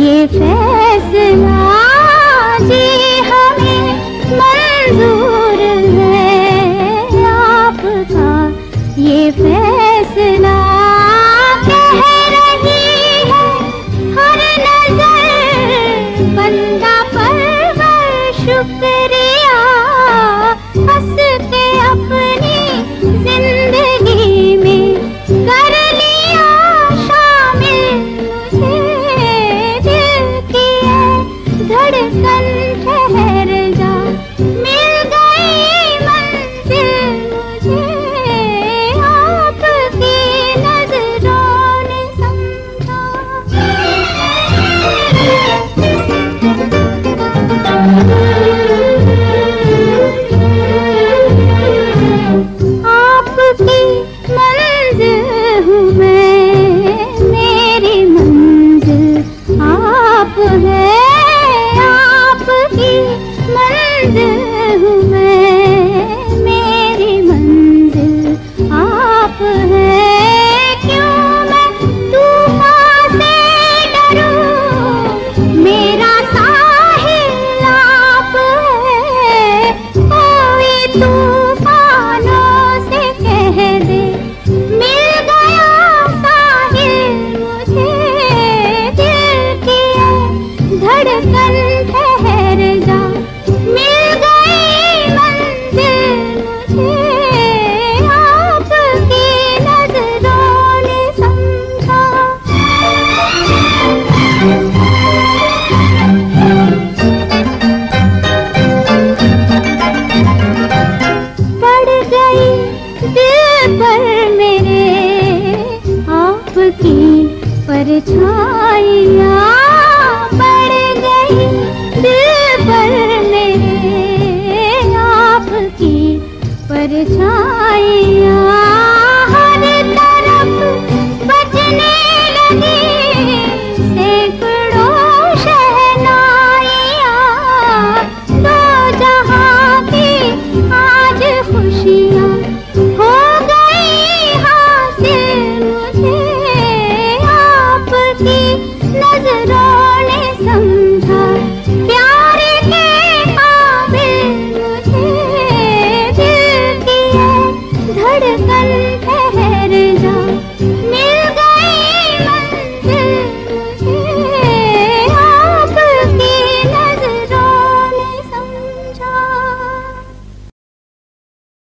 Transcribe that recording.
ये फैसला जी हमें मंजूर है आपका, ये फैसला कह रही है हर नजर बंदा पर शुक्रिया। हंस के अपनी जिंदगी में कर लिया शामिल मुझे दिल की धड़कन, ठहर जा मिल गई मंजिल मुझे आपकी नजरों ने समझा। परछाइयाँ हर तरफ बजने लगी।